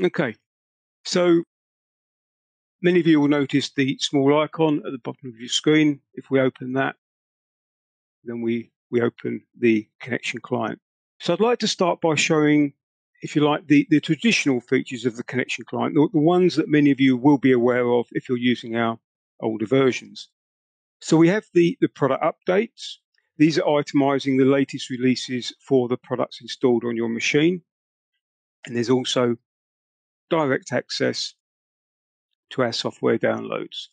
Okay, so many of you will notice the small icon at the bottom of your screen. If we open that, then we open the Connection Client. So I'd like to start by showing, if you like, the traditional features of the Connection Client, the ones that many of you will be aware of if you're using our older versions. So we have the product updates. These are itemizing the latest releases for the products installed on your machine. And there's also direct access to our software downloads.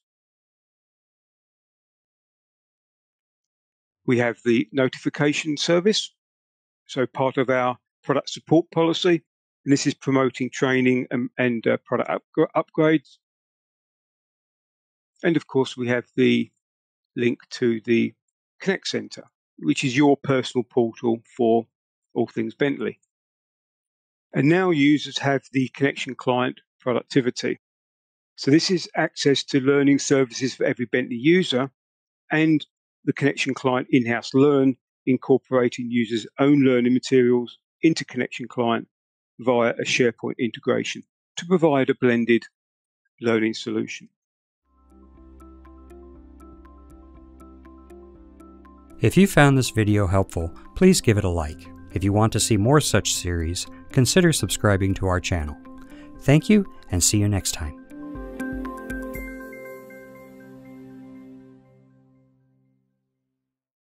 We have the notification service, so part of our product support policy, and this is promoting training and product upgrades. And of course, we have the link to the Connect Center, which is your personal portal for all things Bentley. And now users have the Connection Client productivity. So this is access to learning services for every Bentley user and the Connection Client in-house learn, incorporating users' own learning materials into Connection Client via a SharePoint integration to provide a blended learning solution. If you found this video helpful, please give it a like. If you want to see more such series, consider subscribing to our channel. Thank you, and see you next time.